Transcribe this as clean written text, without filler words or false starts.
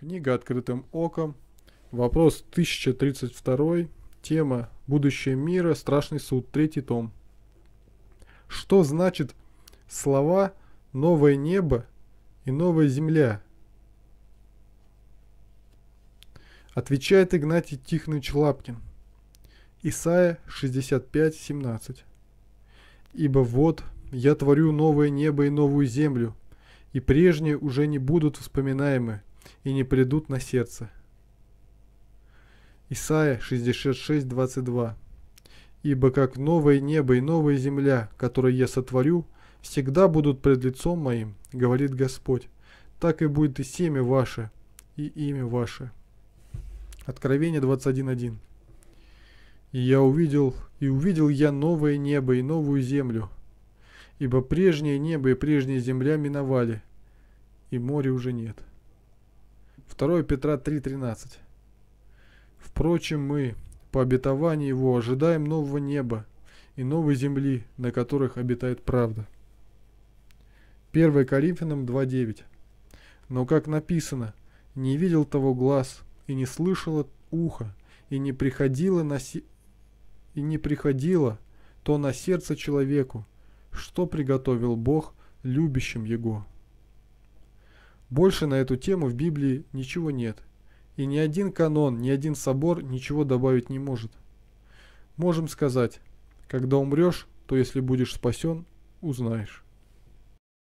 Книга «Открытым оком». Вопрос 1032. Тема «Будущее мира. Страшный суд». Третий том. Что значит слова «новое небо» и «новая земля»? Отвечает Игнатий Тихонович Лапкин. Исайя 65:17. «Ибо вот я творю новое небо и новую землю, и прежние уже не будут вспоминаемы, и не придут на сердце». Исайя 66:22. «Ибо как новое небо и новая земля, которые я сотворю, всегда будут пред лицом моим, говорит Господь, так и будет и семя ваше, и имя ваше». Откровение 21:1. «И увидел я новое небо и новую землю, ибо прежнее небо и прежняя земля миновали, и моря уже нет». 2 Петра 3:13. «Впрочем, мы, по обетованию его, ожидаем нового неба и новой земли, на которых обитает правда». 1 Коринфянам 2:9. «Но, как написано, не видел того глаз, и не слышало ухо, и не приходило то на сердце человеку, что приготовил Бог любящим Его». Больше на эту тему в Библии ничего нет, и ни один канон, ни один собор ничего добавить не может. Можем сказать: когда умрешь, то если будешь спасен, узнаешь.